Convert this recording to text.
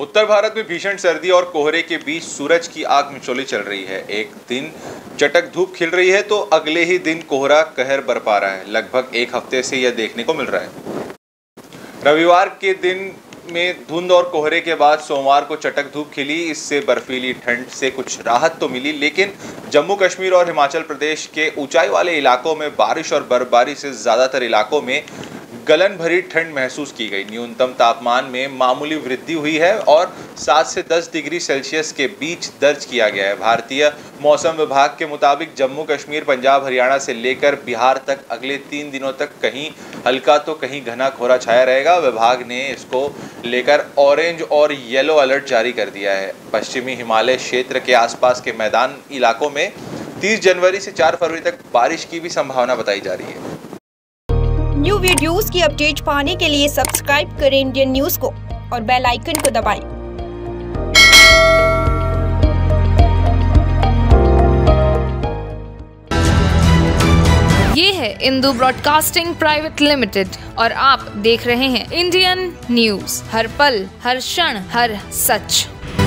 उत्तर भारत में भीषण सर्दी और कोहरे के बीच सूरज की आग मिचौली चल रही है। एक दिन चटक धूप खिल रही है तो अगले ही दिन कोहरा कहर बरपा रहा है। लगभग एक हफ्ते से यह देखने को मिल रहा है। रविवार के दिन में धुंध और कोहरे के बाद सोमवार को चटक धूप खिली। इससे बर्फीली ठंड से कुछ राहत तो मिली, लेकिन जम्मू कश्मीर और हिमाचल प्रदेश के ऊंचाई वाले इलाकों में बारिश और बर्फबारी से ज़्यादातर इलाकों में गलन भरी ठंड महसूस की गई। न्यूनतम तापमान में मामूली वृद्धि हुई है और 7 से 10 डिग्री सेल्सियस के बीच दर्ज किया गया है। भारतीय मौसम विभाग के मुताबिक जम्मू कश्मीर, पंजाब, हरियाणा से लेकर बिहार तक अगले 3 दिनों तक कहीं हल्का तो कहीं घना कोहरा छाया रहेगा। विभाग ने इसको लेकर ऑरेंज और येलो अलर्ट जारी कर दिया है। पश्चिमी हिमालय क्षेत्र के आसपास के मैदान इलाकों में 30 जनवरी से 4 फरवरी तक बारिश की भी संभावना बताई जा रही है। न्यू वीडियोस की अपडेट पाने के लिए सब्सक्राइब करें इंडियन न्यूज को और बेल आइकन को दबाएं। ये है इंदू ब्रॉडकास्टिंग प्राइवेट लिमिटेड और आप देख रहे हैं इंडियन न्यूज। हर पल, हर क्षण, हर सच।